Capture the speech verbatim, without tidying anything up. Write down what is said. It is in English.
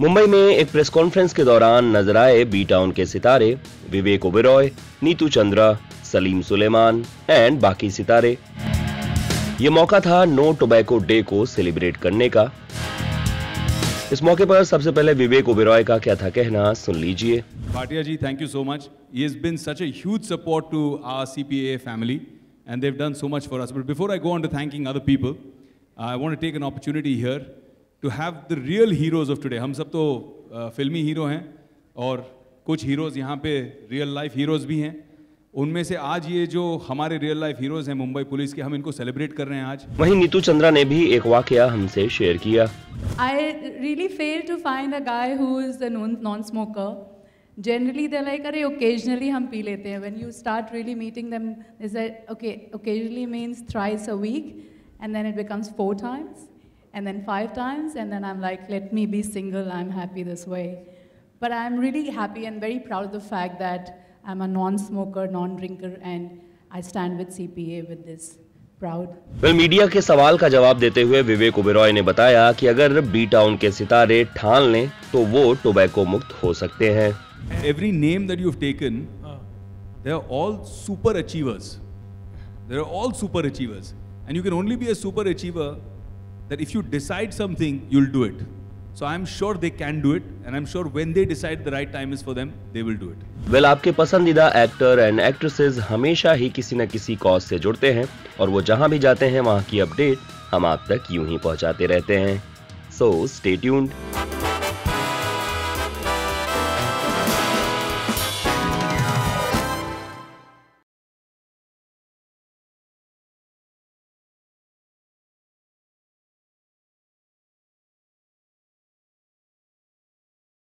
मुंबई में एक press conference के दौरान नजर आए बी टाउन के सितारे विवेक ओबेरॉय, नीतू चंद्रा, सलीम सुलेमान एंड बाकी सितारे। ये मौका था नो टोबैको डे को सेलिब्रेट करने का। इस मौके पर सबसे पहले विवेक ओबेरॉय का क्या था कहना, सुन लीजिए। Bhatia ji, thank you so much. He has been such a huge support to our C P A family, and they've done so much for us. But before I go on to thanking other people, I want to take an opportunity here to have the real heroes of today. हम सब तो फिल्मी hero हैं और कुछ heroes यहाँ पे real life heroes भी हैं। उनमें से आज ये जो हमारे रियल लाइफ हीरोज हैं मुंबई पुलिस के, हम इनको सेलिब्रेट कर रहे हैं आज। वहीं नीतू चंद्रा ने भी एक वाकया हमसे शेयर किया। I really fail to find a guy who is a non-smoker. Generally they're like, अरे occasionally हम पी लेते हैं। When you start really meeting them, they say, okay, occasionally means thrice a week, and then it becomes four times, and then five times, and then I'm like, let me be single. I'm happy this way. But I'm really happy and very proud of the fact that I'm a non-smoker, non-drinker, and I stand with C P A with this proud. Well, media के सवाल का जवाब देते हुए विवेक ओबेरॉय ने बताया कि अगर बी टाउन के सितारे ठान लें तो वो टोबैको मुक्त हो सकते हैं। Every name that you've taken, they are all super achievers. They are all super achievers, and you can only be a super achiever that if you decide something, you'll do it. So I'm sure they can do it, and I'm sure when they decide the right time is for them, they will do it. Well, आपके पसंदीदा actor and actresses हमेशा ही किसी न किसी cause से जुड़ते हैं और वो जहाँ भी जाते हैं वहाँ की अपडेट हम आप तक यूं ही पहुँचाते रहते हैं। So stay tuned.